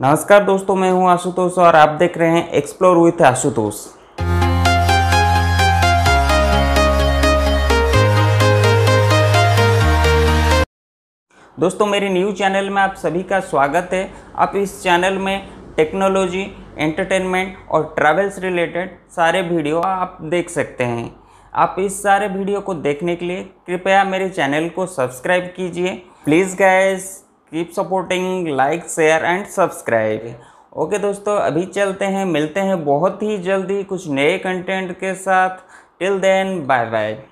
नमस्कार दोस्तों, मैं हूं आशुतोष और आप देख रहे हैं एक्सप्लोर विथ आशुतोष। दोस्तों, मेरे न्यू चैनल में आप सभी का स्वागत है। आप इस चैनल में टेक्नोलॉजी, एंटरटेनमेंट और ट्रैवल्स रिलेटेड सारे वीडियो आप देख सकते हैं। आप इस सारे वीडियो को देखने के लिए कृपया मेरे चैनल को सब्सक्राइब कीजिए। Please guys, keep supporting, like, share and subscribe. Okay दोस्तों, अभी चलते हैं, मिलते हैं बहुत ही जल्दी कुछ नए कंटेंट के साथ। Till then, bye bye.